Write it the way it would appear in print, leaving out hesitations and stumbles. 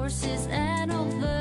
horses and all the